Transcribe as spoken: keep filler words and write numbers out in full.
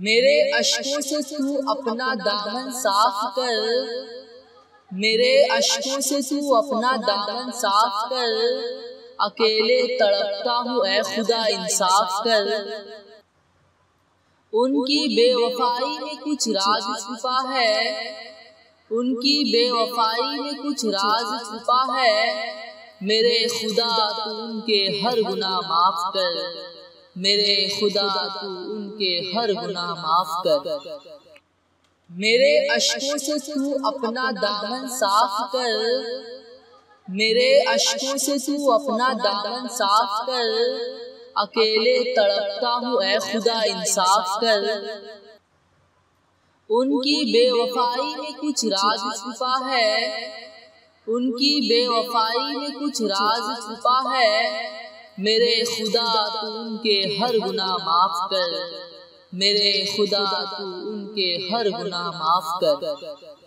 मेरे अश्कों से तू अपना दामन साफ कर, मेरे अश्कों से तू अपना दामन साफ कर। अकेले तड़पता हूँ ऐ खुदा इंसाफ कर। उनकी बेवफाई में कुछ राज छुपा है, उनकी बेवफाई में कुछ राज छुपा है। मेरे खुदा तू उनके हर गुनाह माफ कर, मेरे खुदा तू उनके हर गुनाह माफ कर। मेरे अश्कों से तू अपना दामन साफ कर, मेरे अश्कों से तू अपना दामन साफ कर। अकेले तड़पता हूँ ऐ खुदा इंसाफ कर। उनकी बेवफाई में कुछ राज छुपा है, उनकी बेवफाई में कुछ राज छुपा है। मेरे खुदा तू उनके हर गुनाह माफ कर, मेरे खुदा तू उनके हर गुनाह माफ कर।